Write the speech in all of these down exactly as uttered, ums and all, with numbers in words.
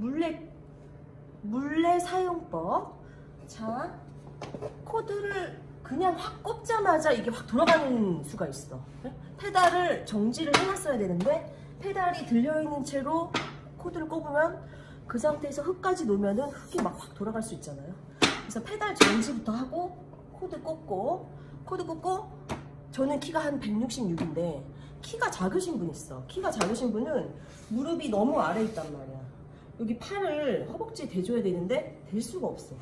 물레, 물레 사용법. 자, 코드를 그냥 확 꼽자마자 이게 확 돌아가는 수가 있어. 페달을 정지를 해놨어야 되는데 페달이 들려있는 채로 코드를 꼽으면 그 상태에서 흙까지 놓으면은 흙이 막 확 돌아갈 수 있잖아요. 그래서 페달 정지부터 하고 코드 꽂고 코드 꽂고 저는 키가 한 백육십육인데 키가 작으신 분 있어. 키가 작으신 분은 무릎이 너무 아래에 있단 말이야. 여기 팔을 허벅지에 대줘야 되는데 댈 수가 없어.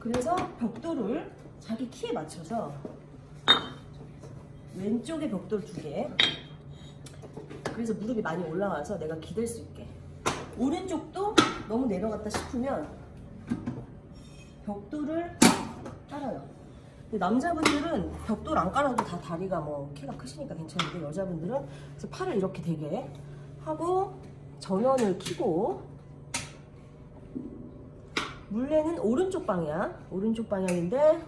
그래서 벽돌을 자기 키에 맞춰서 왼쪽에 벽돌 두 개. 그래서 무릎이 많이 올라와서 내가 기댈 수 있게. 오른쪽도 너무 내려갔다 싶으면 벽돌을 깔아요. 근데 남자분들은 벽돌 안 깔아도 다 다리가 뭐 키가 크시니까 괜찮은데 여자분들은 그래서 팔을 이렇게 되게 하고 전원을 켜고 물레는 오른쪽 방향, 오른쪽 방향인데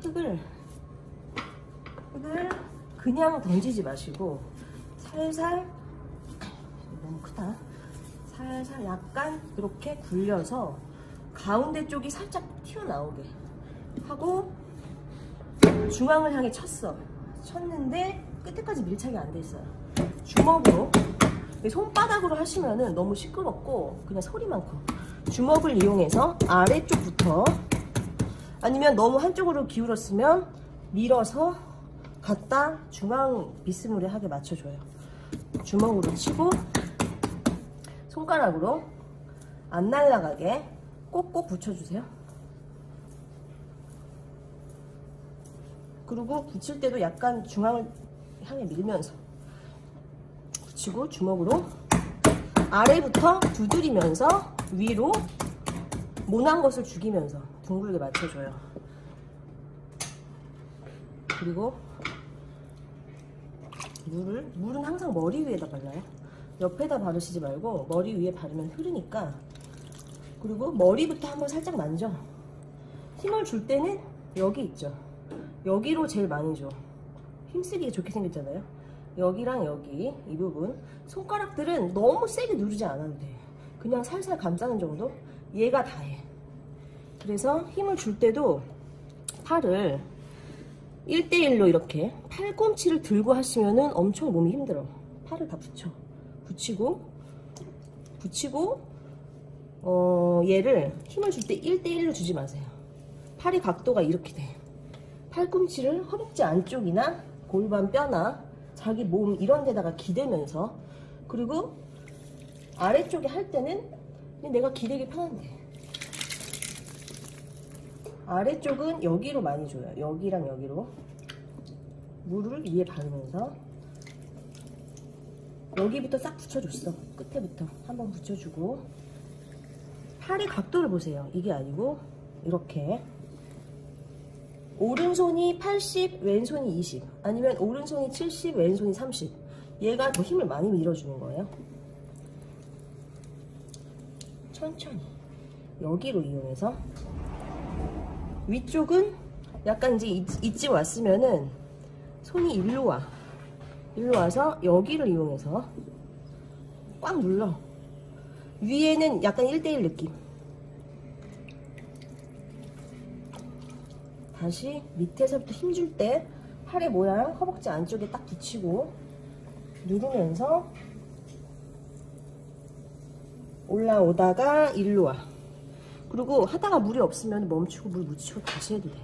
흙을 흙을 그냥 던지지 마시고 살살 너무 크다. 살살 약간 이렇게 굴려서 가운데 쪽이 살짝 튀어나오게 하고 중앙을 향해 쳤어. 쳤는데 끝에까지 밀착이 안 돼 있어요. 주먹으로 손바닥으로 하시면은 너무 시끄럽고 그냥 소리만 커. 주먹을 이용해서 아래쪽부터 아니면 너무 한쪽으로 기울었으면 밀어서 갖다 중앙 비스무리하게 맞춰줘요. 주먹으로 치고 손가락으로 안 날아가게 꼭꼭 붙여주세요. 그리고 붙일 때도 약간 중앙을 향해 밀면서 붙이고 주먹으로 아래부터 두드리면서 위로 모난 것을 죽이면서 둥글게 맞춰줘요. 그리고 물을, 물은 항상 머리 위에다 발라요. 옆에다 바르시지 말고 머리 위에 바르면 흐르니까. 그리고 머리부터 한번 살짝 만져. 힘을 줄 때는 여기 있죠. 여기로 제일 많이 줘. 힘쓰기에 좋게 생겼잖아요. 여기랑 여기 이 부분. 손가락들은 너무 세게 누르지 않아도 돼. 그냥 살살 감싸는 정도? 얘가 다 해. 그래서 힘을 줄 때도 팔을 일 대 일로 이렇게 팔꿈치를 들고 하시면은 엄청 몸이 힘들어. 팔을 다 붙여. 붙이고 붙이고 어, 얘를 힘을 줄 때 일 대 일로 주지 마세요. 팔이 각도가 이렇게 돼. 팔꿈치를 허벅지 안쪽이나 골반 뼈나 자기 몸 이런 데다가 기대면서. 그리고 아래쪽에 할 때는 내가 기대기 편한데 아래쪽은 여기로 많이 줘요. 여기랑 여기로 물을 위에 바르면서 여기부터 싹 붙여줬어. 끝에부터 한번 붙여주고 팔의 각도를 보세요. 이게 아니고 이렇게 오른손이 팔십, 왼손이 이십 아니면 오른손이 칠십, 왼손이 삼십 얘가 더 힘을 많이 밀어주는 거예요. 천천히 여기로 이용해서 위쪽은 약간 이제 이쯤 왔으면은 손이 일로 와. 일로 와서 여기를 이용해서 꽉 눌러. 위에는 약간 일 대 일 느낌. 다시 밑에서부터 힘줄 때 팔의 모양 허벅지 안쪽에 딱 붙이고 누르면서 올라오다가 일로 와. 그리고 하다가 물이 없으면 멈추고 물 묻히고 다시 해도 돼.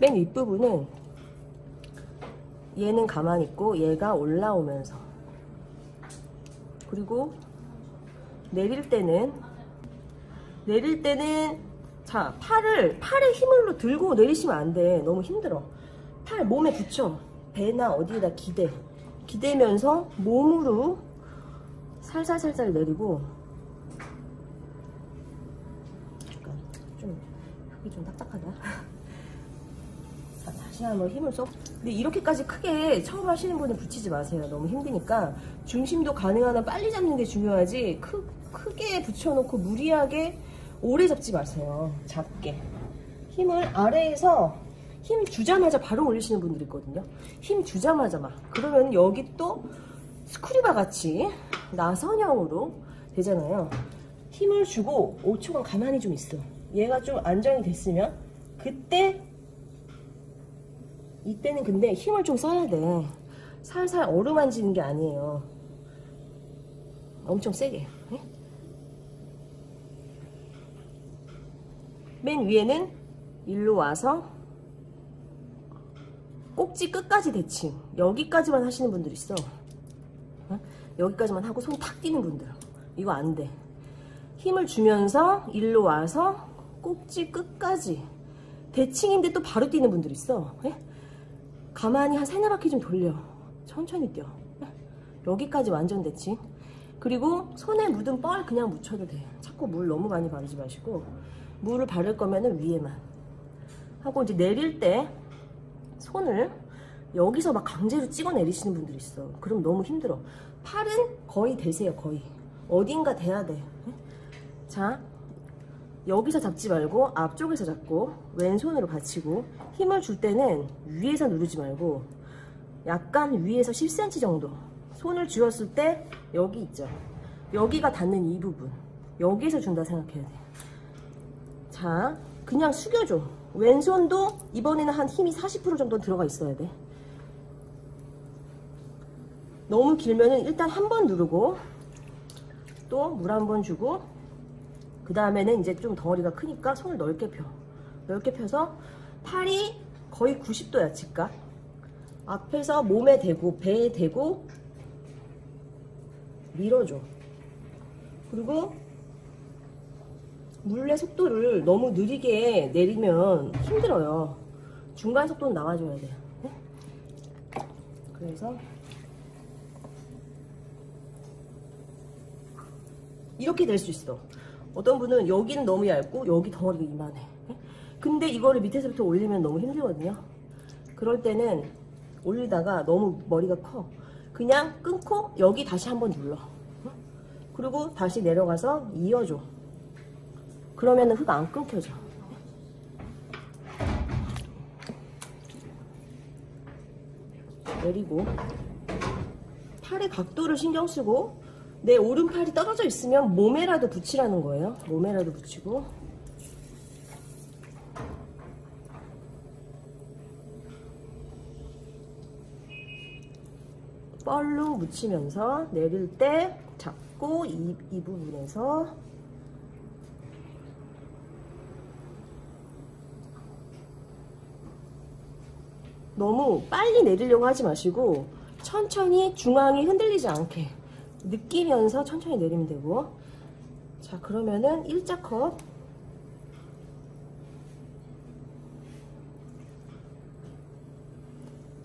맨 윗부분은 얘는 가만히 있고 얘가 올라오면서. 그리고 내릴 때는 내릴 때는 자 팔을 팔의 힘으로 들고 내리시면 안 돼. 너무 힘들어. 팔 몸에 붙여. 배나 어디에다 기대. 기대면서 몸으로 살살살살 내리고. 약간 좀 흙이 좀 딱딱하다. 다시 한번 힘을 써. 근데 이렇게까지 크게 처음 하시는 분은 붙이지 마세요. 너무 힘드니까 중심도 가능한 한 빨리 잡는 게 중요하지 크, 크게 붙여놓고 무리하게 오래 잡지 마세요. 작게 힘을 아래에서 힘 주자마자 바로 올리시는 분들이 있거든요. 힘 주자마자 막. 그러면 여기 또 스쿠리바 같이 나선형으로 되잖아요. 힘을 주고 오 초간 가만히 좀 있어. 얘가 좀 안정이 됐으면 그때, 이때는 근데 힘을 좀 써야 돼. 살살 어루만지는 게 아니에요. 엄청 세게. 네? 맨 위에는 일로 와서 꼭지 끝까지 대칭. 여기까지만 하시는 분들 있어. 어? 여기까지만 하고 손 탁 띄는 분들. 이거 안 돼. 힘을 주면서 일로 와서 꼭지 끝까지. 대칭인데 또 바로 뛰는 분들 있어. 네? 가만히 한 세네 바퀴 좀 돌려. 천천히 뛰어. 여기까지 완전 대칭. 그리고 손에 묻은 뻘 그냥 묻혀도 돼. 자꾸 물 너무 많이 바르지 마시고, 물을 바를 거면은 위에만 하고, 이제 내릴 때 손을 여기서 막 강제로 찍어 내리시는 분들이 있어. 그럼 너무 힘들어. 팔은 거의 대세요. 거의 어딘가 대야 돼. 자, 여기서 잡지 말고 앞쪽에서 잡고 왼손으로 받치고, 힘을 줄 때는 위에서 누르지 말고 약간 위에서 십 센티미터 정도, 손을 쥐었을 때 여기 있죠, 여기가 닿는 이 부분, 여기에서 준다 생각해야 돼. 자, 그냥 숙여줘. 왼손도 이번에는 한 힘이 사십 퍼센트 정도 들어가 있어야 돼. 너무 길면은 일단 한 번 누르고 또 물 한 번 주고, 그 다음에는 이제 좀 덩어리가 크니까 손을 넓게 펴. 넓게 펴서 팔이 거의 구십 도야 직각. 앞에서 몸에 대고 배에 대고 밀어줘. 그리고 물의 속도를 너무 느리게 내리면 힘들어요. 중간 속도는 나와줘야 돼. 네? 그래서 이렇게 될 수 있어. 어떤 분은 여기는 너무 얇고 여기 덩어리가 이만해. 근데 이거를 밑에서부터 올리면 너무 힘들거든요. 그럴 때는 올리다가 너무 머리가 커. 그냥 끊고 여기 다시 한번 눌러. 그리고 다시 내려가서 이어줘. 그러면 흙 안 끊겨져. 내리고 팔의 각도를 신경 쓰고, 내 오른팔이 떨어져 있으면 몸에라도 붙이라는 거예요. 몸에라도 붙이고. 뻘로 묻히면서 내릴 때 잡고 이, 이 부분에서 너무 빨리 내리려고 하지 마시고 천천히, 중앙이 흔들리지 않게 느끼면서 천천히 내리면 되고. 자, 그러면은 일자 컷.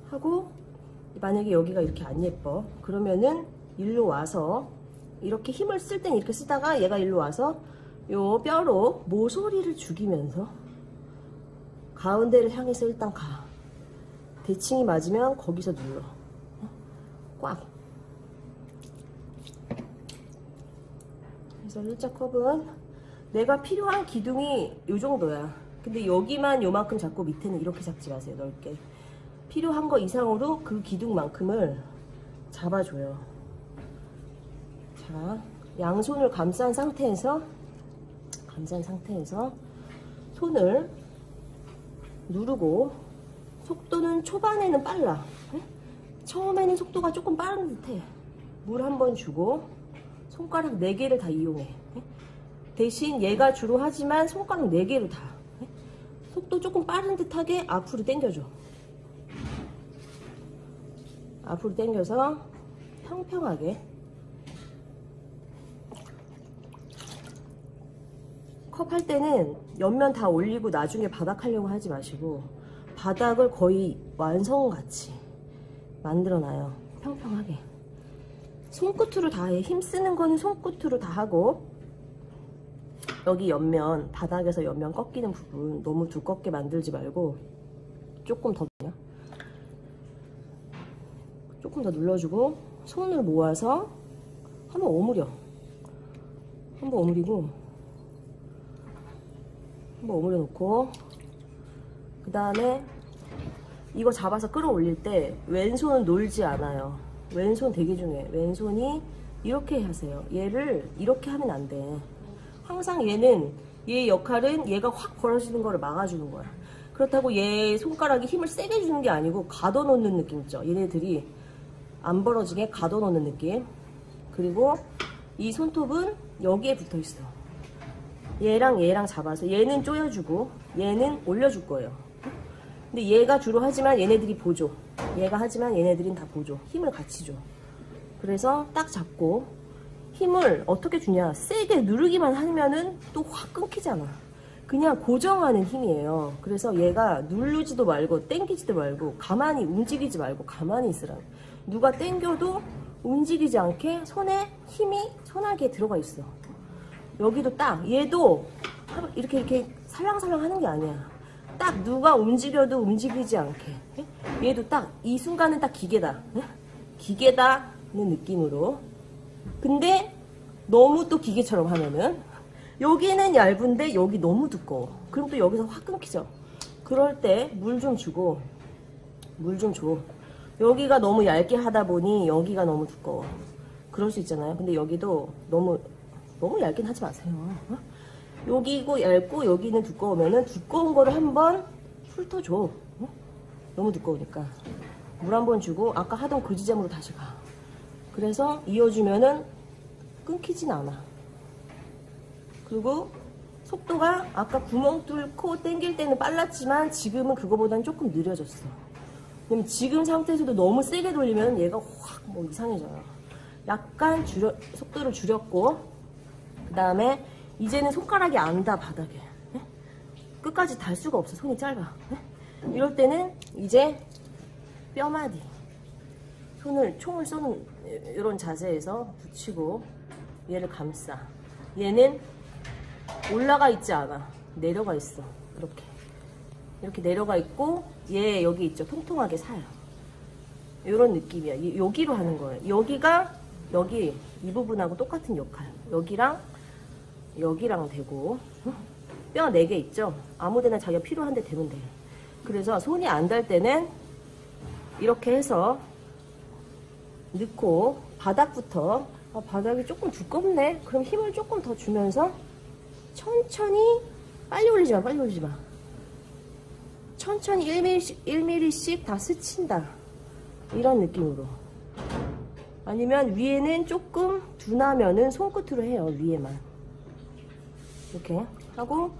하고, 만약에 여기가 이렇게 안 예뻐. 그러면은 일로 와서, 이렇게 힘을 쓸 땐 이렇게 쓰다가 얘가 일로 와서 요 뼈로 모서리를 죽이면서 가운데를 향해서 일단 가. 대칭이 맞으면 거기서 눌러. 꽉. 그래서 일자 컵은 내가 필요한 기둥이 이 정도야. 근데 여기만 요만큼 잡고 밑에는 이렇게 잡지 마세요. 넓게. 필요한 거 이상으로 그 기둥만큼을 잡아줘요. 자, 양손을 감싼 상태에서 감싼 상태에서 손을 누르고, 속도는 초반에는 빨라. 네? 처음에는 속도가 조금 빠른 듯해. 물 한 번 주고 손가락 네 개를 다 이용해. 대신 얘가 주로 하지만 손가락 네 개를 다. 속도 조금 빠른 듯하게 앞으로 당겨줘. 앞으로 당겨서 평평하게. 컵 할 때는 옆면 다 올리고 나중에 바닥 하려고 하지 마시고 바닥을 거의 완성같이 만들어놔요. 평평하게. 손끝으로 다 해. 힘쓰는 거는 손끝으로 다 하고, 여기 옆면, 바닥에서 옆면 꺾이는 부분 너무 두껍게 만들지 말고 조금 더, 조금 더 눌러주고, 손을 모아서 한번 오므려. 한번 오므리고, 한번 오므려 놓고, 그 다음에 이거 잡아서 끌어올릴 때 왼손은 놀지 않아요. 왼손 되게 중요해. 왼손이 이렇게 하세요. 얘를 이렇게 하면 안 돼. 항상 얘는, 얘의 역할은 얘가 확 벌어지는 거를 막아주는 거야. 그렇다고 얘 손가락에 힘을 세게 주는 게 아니고 가둬놓는 느낌 있죠. 얘네들이 안 벌어지게 가둬놓는 느낌. 그리고 이 손톱은 여기에 붙어있어. 얘랑 얘랑 잡아서 얘는 조여주고 얘는 올려줄 거예요. 근데 얘가 주로 하지만 얘네들이 보조. 얘가 하지만 얘네들은 다 보조. 힘을 같이 줘. 그래서 딱 잡고 힘을 어떻게 주냐. 세게 누르기만 하면은 또 확 끊기잖아. 그냥 고정하는 힘이에요. 그래서 얘가 누르지도 말고 땡기지도 말고 가만히 움직이지 말고 가만히 있으라고. 누가 땡겨도 움직이지 않게 손에 힘이 손아귀에 들어가 있어. 여기도 딱 얘도 이렇게 이렇게 살랑살랑 하는 게 아니야. 딱 누가 움직여도 움직이지 않게. 얘도 딱 이 순간은 딱 기계다. 기계다 는 느낌으로. 근데 너무 또 기계처럼 하면은 여기는 얇은데 여기 너무 두꺼워. 그럼 또 여기서 확 끊기죠. 그럴 때 물 좀 주고 물 좀 줘. 여기가 너무 얇게 하다 보니 여기가 너무 두꺼워. 그럴 수 있잖아요. 근데 여기도 너무 너무 얇긴 하지 마세요. 어? 여기고 얇고 여기는 두꺼우면은 두꺼운 거를 한번 훑어줘. 어? 너무 두꺼우니까 물 한번 주고 아까 하던 그 지점으로 다시 가. 그래서 이어주면은 끊기진 않아. 그리고 속도가 아까 구멍 뚫고 당길 때는 빨랐지만 지금은 그거보다는 조금 느려졌어. 그럼 지금 상태에서도 너무 세게 돌리면 얘가 확 뭐 이상해져요. 약간 줄여, 속도를 줄였고 그 다음에 이제는 손가락이 안다 바닥에. 네? 끝까지 달 수가 없어. 손이 짧아. 네? 이럴 때는 이제 뼈마디 손을 총을 쏘는 이런 자세에서 붙이고 얘를 감싸. 얘는 올라가 있지 않아. 내려가 있어. 이렇게 이렇게 내려가 있고 얘 여기 있죠. 통통하게 사요. 이런 느낌이야. 여기로 하는 거예요. 여기가 여기 이 부분하고 똑같은 역할. 여기랑 여기랑 되고 뼈 네 개 있죠. 아무데나 자기가 필요한 데 되면 돼. 그래서 손이 안 닿을 때는 이렇게 해서 넣고 바닥부터. 아, 바닥이 조금 두껍네. 그럼 힘을 조금 더 주면서 천천히. 빨리 올리지 마. 빨리 올리지 마. 천천히 일 밀리미터씩 다 스친다. 이런 느낌으로. 아니면 위에는 조금 둔하면은 손끝으로 해요. 위에만. 이렇게 하고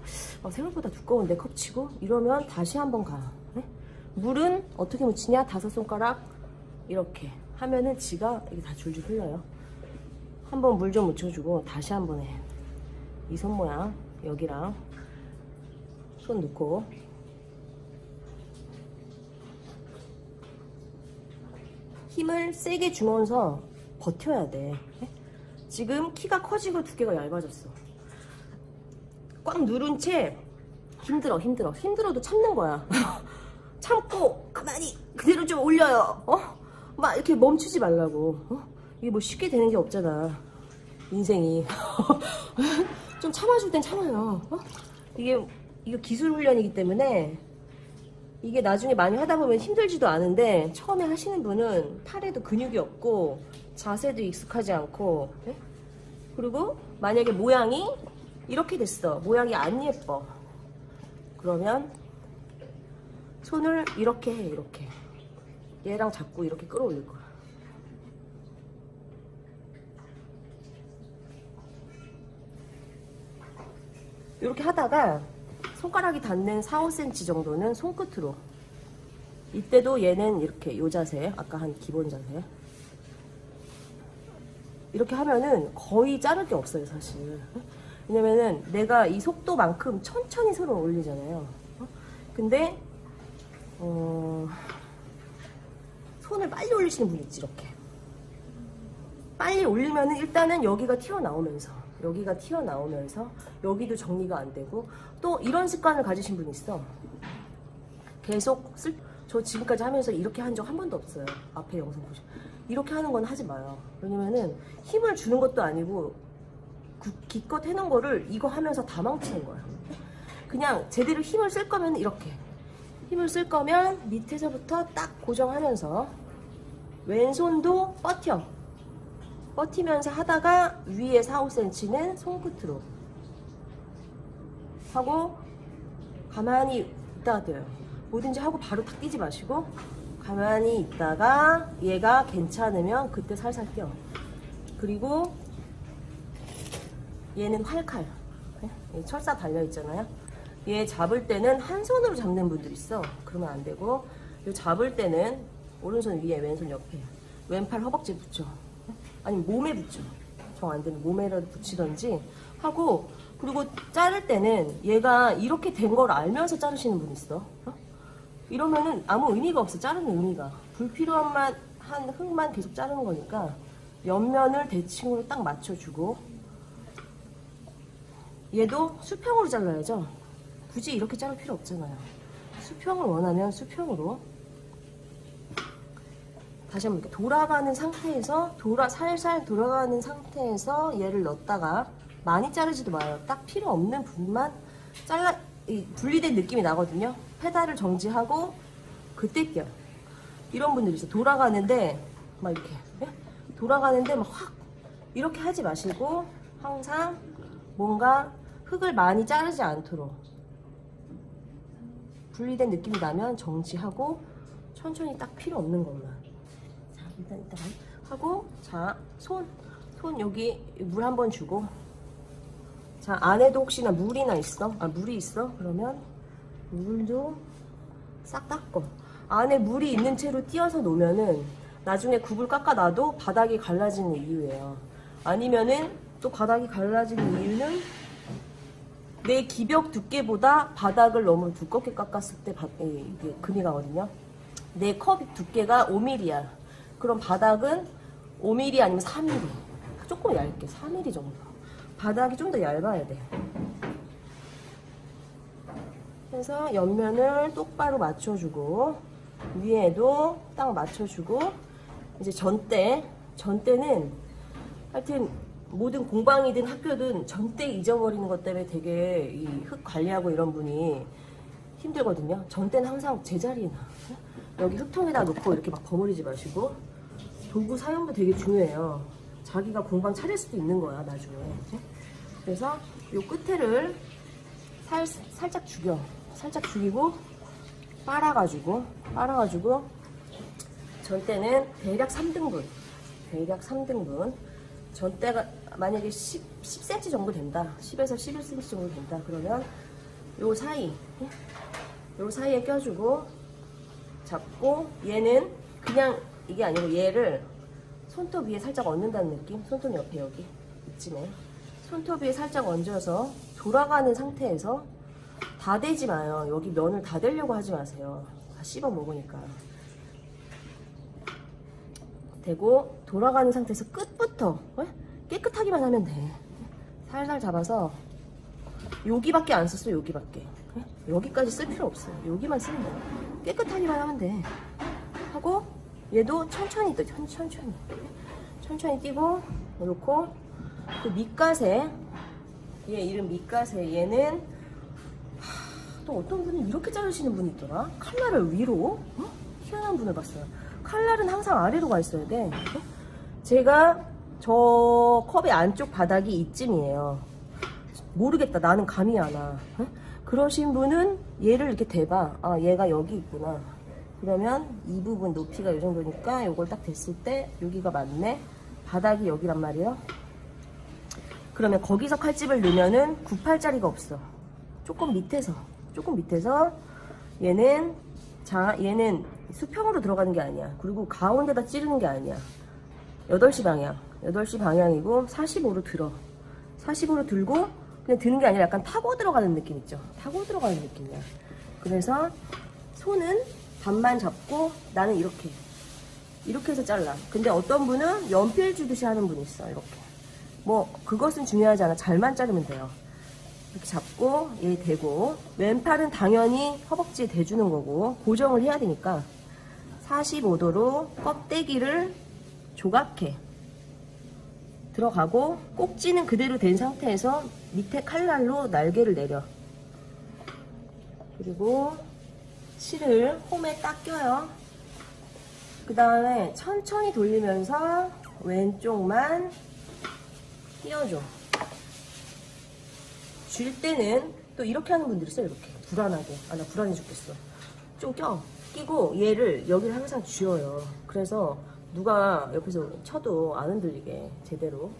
어, 생각보다 두꺼운데 컵치고 이러면 다시 한번 가. 네? 물은 어떻게 묻히냐. 다섯 손가락 이렇게 하면은 지가 이게 다 줄줄 흘러요. 한번 물 좀 묻혀주고 다시 한번 해. 이 손 모양 여기랑 손 넣고 힘을 세게 주면서 버텨야 돼. 네? 지금 키가 커지고 두께가 얇아졌어. 꽉 누른 채 힘들어 힘들어 힘들어도 참는 거야. 참고 가만히 그대로 좀 올려요. 어? 막 이렇게 멈추지 말라고. 어? 이게 뭐 쉽게 되는 게 없잖아 인생이. 좀 참아줄 땐 참아요. 어? 이게 이거 기술 훈련이기 때문에 이게 나중에 많이 하다 보면 힘들지도 않은데 처음에 하시는 분은 팔에도 근육이 없고 자세도 익숙하지 않고. 네? 그리고 만약에 모양이 이렇게 됐어. 모양이 안 예뻐. 그러면 손을 이렇게 해. 이렇게 얘랑 잡고 이렇게 끌어올릴 거야. 이렇게 하다가 손가락이 닿는 사, 오 센티미터 정도는 손끝으로. 이때도 얘는 이렇게 요 자세 아까 한 기본 자세 이렇게 하면은 거의 자를 게 없어요 사실. 왜냐면은 내가 이 속도만큼 천천히 서로 올리잖아요. 근데 어... 손을 빨리 올리시는 분이 있지. 이렇게 빨리 올리면은 일단은 여기가 튀어나오면서 여기가 튀어나오면서 여기도 정리가 안 되고. 또 이런 습관을 가지신 분이 있어. 계속 쓸... 저 지금까지 하면서 이렇게 한 적 한 번도 없어요. 앞에 영상 보시면 이렇게 하는 건 하지 마요. 왜냐면은 힘을 주는 것도 아니고 기껏 해놓은 거를 이거 하면서 다 망치는 거야. 그냥 제대로 힘을 쓸 거면 이렇게 힘을 쓸 거면 밑에서부터 딱 고정하면서 왼손도 버텨. 버티면서 하다가 위에 사, 오 센티미터는 손끝으로 하고 가만히 있다가 뛰어요. 뭐든지 하고 바로 탁 뛰지 마시고 가만히 있다가 얘가 괜찮으면 그때 살살 뛰어. 그리고 얘는 활칼, 철사 달려 있잖아요. 얘 잡을 때는 한 손으로 잡는 분들 있어. 그러면 안 되고 요 잡을 때는 오른손 위에 왼손 옆에 왼팔 허벅지에 붙여. 아니면 몸에 붙여. 정 안 되면 몸에라도 붙이던지 하고. 그리고 자를 때는 얘가 이렇게 된 걸 알면서 자르시는 분 있어. 어? 이러면은 아무 의미가 없어. 자르는 의미가. 불필요한 만, 한 흙만 계속 자르는 거니까 옆면을 대칭으로 딱 맞춰주고. 얘도 수평으로 잘라야죠. 굳이 이렇게 자를 필요 없잖아요. 수평을 원하면 수평으로. 다시 한번 이렇게 돌아가는 상태에서 돌아 살살 돌아가는 상태에서 얘를 넣었다가 많이 자르지도 마요. 딱 필요 없는 부분만 잘라. 이 분리된 느낌이 나거든요. 페달을 정지하고 그때 껴요. 이런 분들이 있어요. 돌아가는데 막 이렇게 예? 돌아가는데 막 확 이렇게 하지 마시고 항상 뭔가 흙을 많이 자르지 않도록 분리된 느낌이 나면 정지하고 천천히 딱 필요 없는 것만. 자, 일단 일단 하고 자, 손, 손 여기 물 한 번 주고. 자, 안에도 혹시나 물이나 있어? 아, 물이 있어? 그러면 물도 싹 닦고. 안에 물이 있는 채로 띄어서 놓으면은 나중에 굽을 깎아놔도 바닥이 갈라지는 이유예요. 아니면은 또 바닥이 갈라지는 이유는 내 기벽 두께보다 바닥을 너무 두껍게 깎았을 때 바, 이게 금이 가거든요. 내 컵 두께가 오 밀리미터야. 그럼 바닥은 오 밀리미터 아니면 사 밀리미터. 조금 얇게 사 밀리미터 정도. 바닥이 좀 더 얇아야 돼. 그래서 옆면을 똑바로 맞춰주고 위에도 딱 맞춰주고. 이제 전대, 전대는 하여튼 모든 공방이든 학교든 전대 잊어버리는 것 때문에 되게 이 흙 관리하고 이런 분이 힘들거든요. 전대는 항상 제자리에 놔. 여기 흙통에다 놓고 이렇게 막 버무리지 마시고. 도구 사용도 되게 중요해요. 자기가 공방 차릴 수도 있는 거야 나중에. 그래서 요 끝에를 살, 살짝 죽여. 살짝 죽이고 빨아가지고 빨아가지고 전대는 대략 삼 등분. 대략 삼 등분. 전대가 만약에 십, 십 센티미터 정도 된다. 십에서 십일 센티미터 정도 된다. 그러면 요 사이 요 사이에 껴주고 잡고. 얘는 그냥 이게 아니고 얘를 손톱 위에 살짝 얹는다는 느낌? 손톱 옆에 여기 이쯤에 손톱 위에 살짝 얹어서 돌아가는 상태에서 다 대지 마요. 여기 면을 다 대려고 하지 마세요. 다 씹어 먹으니까. 대고 돌아가는 상태에서 끝부터 깨끗하기만 하면 돼. 살살 잡아서. 여기밖에 안 썼어. 여기밖에. 여기까지 쓸 필요 없어요. 여기만 쓰면 돼. 깨끗하기만 하면 돼. 하고 얘도 천천히 떠. 천천히 천천히 뛰고 놓고. 그 밑가세, 얘 이름 밑가세. 얘는 하, 또 어떤 분이 이렇게 자르시는 분이 있더라. 칼날을 위로. 응? 희한한 분을 봤어요. 칼날은 항상 아래로 가 있어야 돼. 제가 저 컵의 안쪽 바닥이 이쯤이에요. 모르겠다 나는 감이 안 와. 응? 그러신 분은 얘를 이렇게 대봐. 아 얘가 여기 있구나. 그러면 이 부분 높이가 이 정도니까 이걸 딱 댔을 때 여기가 맞네. 바닥이 여기란 말이에요. 그러면 거기서 칼집을 넣으면은 구, 팔짜리가 없어. 조금 밑에서, 조금 밑에서 얘는 자, 얘는 수평으로 들어가는 게 아니야. 그리고 가운데다 찌르는 게 아니야. 여덟 시 방향, 여덟 시 방향이고 사십오로 들어. 사십오로 들고 그냥 드는 게 아니라 약간 타고 들어가는 느낌 있죠. 타고 들어가는 느낌이야. 그래서 손은 반만 잡고 나는 이렇게 이렇게 해서 잘라. 근데 어떤 분은 연필 주듯이 하는 분이 있어. 이렇게 뭐 그것은 중요하지 않아. 잘만 자르면 돼요. 이렇게 잡고 얘 대고. 왼팔은 당연히 허벅지에 대주는 거고 고정을 해야 되니까 사십오도로 껍데기를 조각해 들어가고 꼭지는 그대로 된 상태에서 밑에 칼날로 날개를 내려. 그리고 실을 홈에 딱 껴요. 그 다음에 천천히 돌리면서 왼쪽만 띄워줘. 줄 때는 또 이렇게 하는 분들이 있어요. 이렇게 불안하게. 아, 나 불안해 죽겠어. 좀 껴. 끼고 얘를 여기를 항상 쥐어요. 그래서 누가 옆에서 쳐도 안 흔들리게 제대로.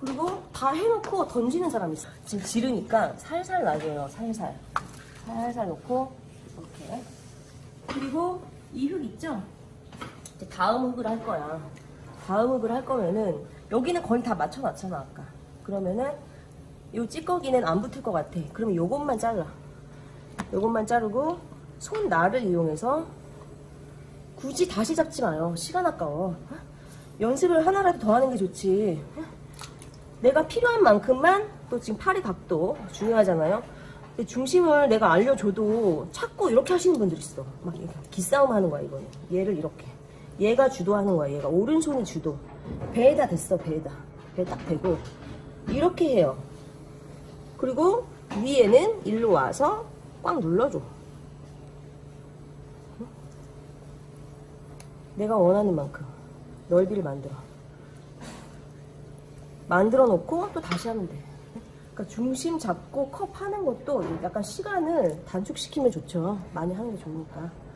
그리고 다 해놓고 던지는 사람이 있어요. 지금 지르니까 살살 놔줘요. 살살 살살 놓고 이렇게. 그리고 이 흙 있죠? 이제 다음 흙을 할 거야. 다음 흙을 할 거면은 여기는 거의 다 맞춰놨잖아 아까. 그러면은 이 찌꺼기는 안 붙을 것 같아. 그러면 요것만 잘라. 요것만 자르고 손 날을 이용해서 굳이 다시 잡지 마요. 시간 아까워. 헉? 연습을 하나라도 더 하는 게 좋지. 헉? 내가 필요한 만큼만. 또 지금 팔의 각도 중요하잖아요. 근데 중심을 내가 알려줘도 자꾸 이렇게 하시는 분들 있어. 막 기싸움 하는 거야 이거는. 얘를 이렇게. 얘가 주도하는 거야. 얘가 오른손이 주도. 배에다 됐어. 배에다. 배에 딱 대고 이렇게 해요. 그리고 위에는 일로 와서 꽉 눌러줘. 내가 원하는 만큼 넓이를 만들어. 만들어 놓고 또 다시 하면 돼. 그러니까 중심 잡고 컵 하는 것도 약간 시간을 단축시키면 좋죠. 많이 하는 게 좋으니까.